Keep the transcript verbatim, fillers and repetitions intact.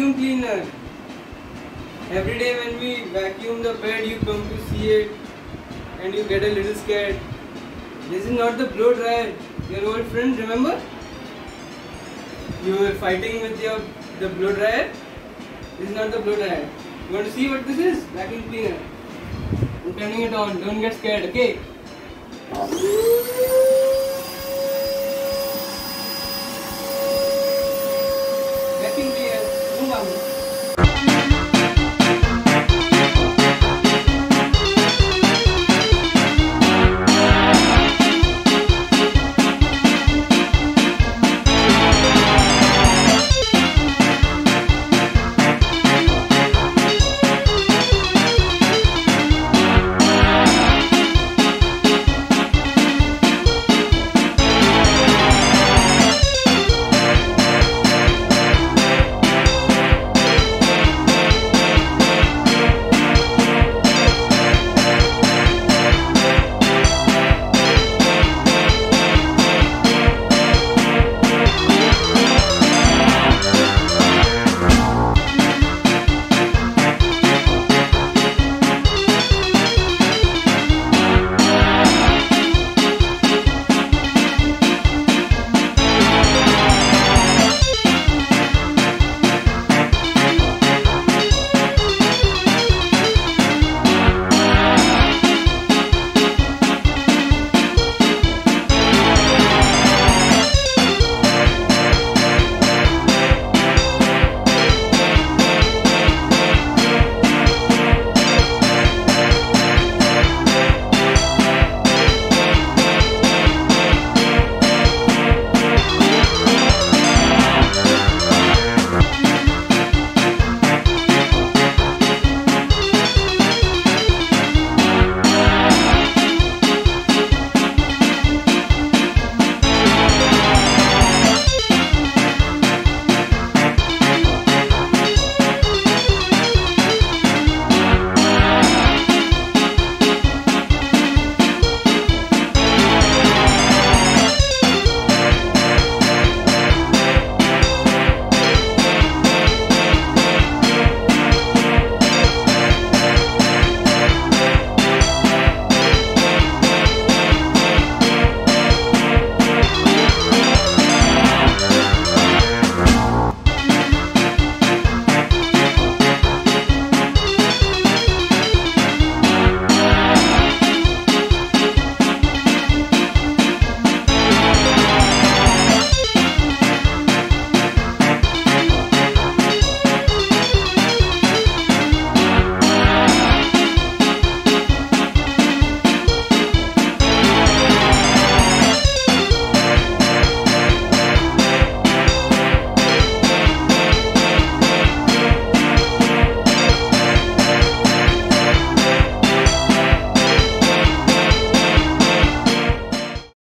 vacuum cleaner. Every day when we vacuum the bed, you come to see it and you get a little scared. This is not the blow dryer. Your old friend, remember? You were fighting with your the blow dryer. This is not the blow dryer. You want to see what this is? Vacuum cleaner. I'm turning it on. Don't get scared, okay?